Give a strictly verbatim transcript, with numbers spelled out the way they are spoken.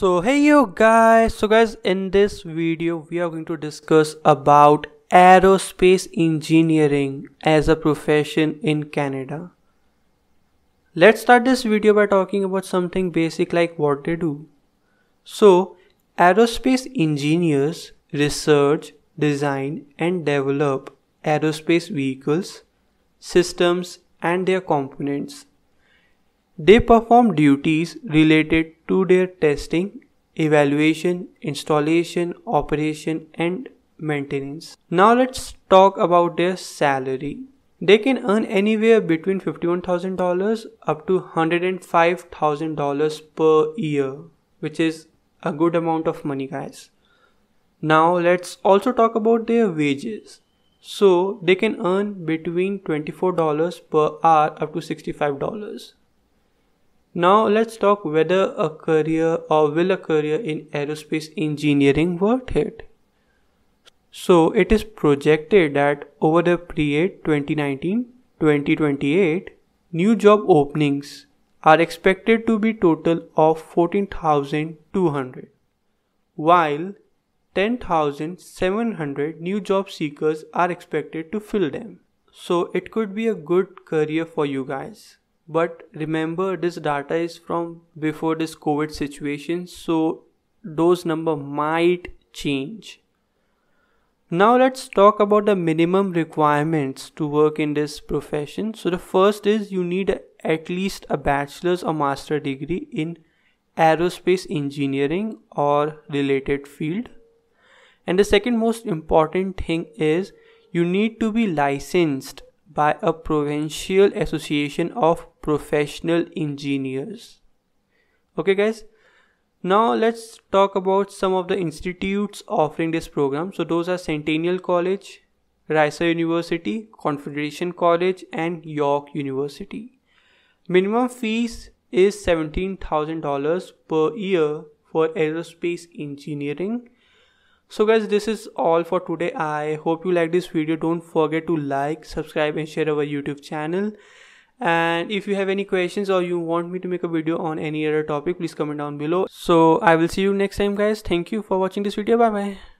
So hey you guys, so guys in this video we are going to discuss about aerospace engineering as a profession in Canada. Let's start this video by talking about something basic like what they do. So aerospace engineers research, design and develop aerospace vehicles, systems and their components. They perform duties related to their testing, evaluation, installation, operation, and maintenance. Now let's talk about their salary. They can earn anywhere between fifty-one thousand dollars up to one hundred five thousand dollars per year, which is a good amount of money, guys. Now let's also talk about their wages. So they can earn between twenty-four dollars per hour up to sixty-five dollars. Now let's talk whether a career or will a career in aerospace engineering worth it. So it is projected that over the period twenty nineteen to twenty twenty-eight, new job openings are expected to be total of fourteen thousand two hundred, while ten thousand seven hundred new job seekers are expected to fill them. So it could be a good career for you guys. But remember, this data is from before this COVID situation, so those number might change. Now let's talk about the minimum requirements to work in this profession. So the first is you need at least a bachelor's or master degree in aerospace engineering or related field. And the second most important thing is you need to be licensed by a provincial association of professional engineers. Okay guys, now let's talk about some of the institutes offering this program. So those are Centennial College, Ryerson University, Confederation College and York University. Minimum fees is seventeen thousand dollars per year for aerospace engineering. So guys, this is all for today. I hope you like this video. Don't forget to like, subscribe and share our YouTube channel. And if you have any questions or you want me to make a video on any other topic, please comment down below. So I will see you next time guys. Thank you for watching this video. Bye bye.